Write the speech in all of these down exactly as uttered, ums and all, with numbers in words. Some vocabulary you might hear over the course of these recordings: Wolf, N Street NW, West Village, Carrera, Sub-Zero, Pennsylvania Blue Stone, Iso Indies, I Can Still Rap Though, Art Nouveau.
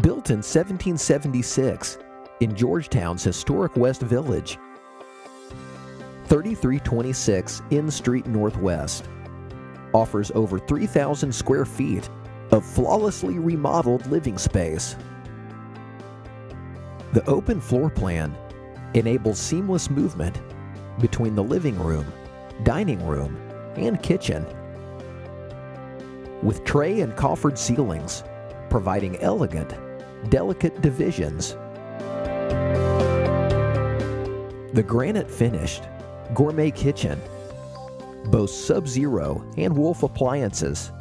built in seventeen seventy-six in Georgetown's historic West Village, thirty-three twenty-six N Street Northwest, offers over three thousand square feet of flawlessly remodeled living space. The open floor plan enables seamless movement between the living room, dining room, and kitchen, with tray and coffered ceilings, providing elegant, delicate divisions. The granite-finished gourmet kitchen boasts Sub-Zero and Wolf appliances,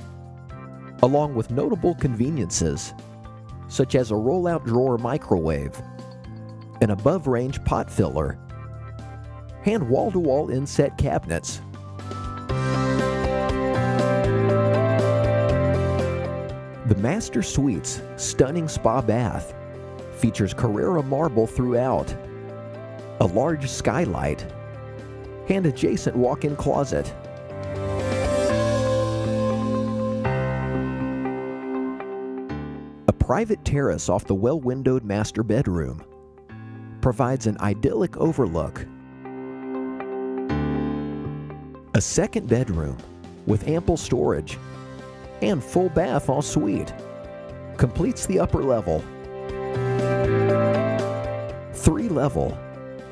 along with notable conveniences such as a roll-out drawer microwave, an above-range pot filler, and wall-to-wall inset cabinets. The master suite's stunning spa bath features Carrera marble throughout, a large skylight, and adjacent walk-in closet. A private terrace off the well-windowed master bedroom provides an idyllic overlook. A second bedroom with ample storage and full bath en suite completes the upper level. Three-level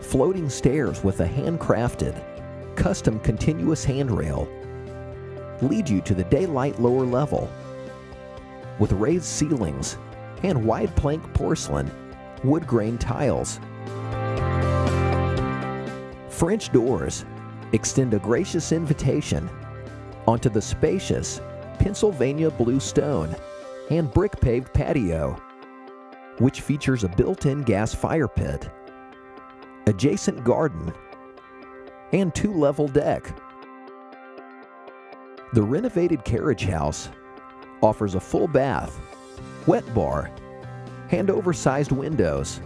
floating stairs with a handcrafted, custom continuous handrail lead you to the daylight lower level, with raised ceilings and wide plank porcelain wood grain tiles. French doors extend a gracious invitation onto the spacious Pennsylvania Blue Stone and brick-paved patio, which features a built-in gas fire pit, adjacent garden, and two-level deck. The renovated carriage house offers a full bath, wet bar, and oversized windows,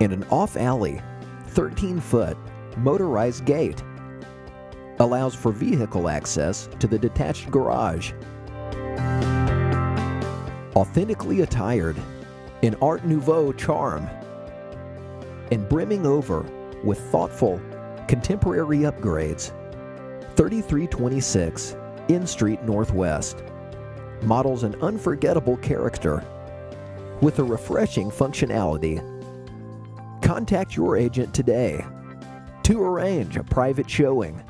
and an off-alley, thirteen-foot motorized gate allows for vehicle access to the detached garage. Authentically attired in Art Nouveau charm and brimming over with thoughtful, contemporary upgrades, thirty-three twenty-six N Street Northwest models an unforgettable character with a refreshing functionality. Contact your agent today to arrange a private showing.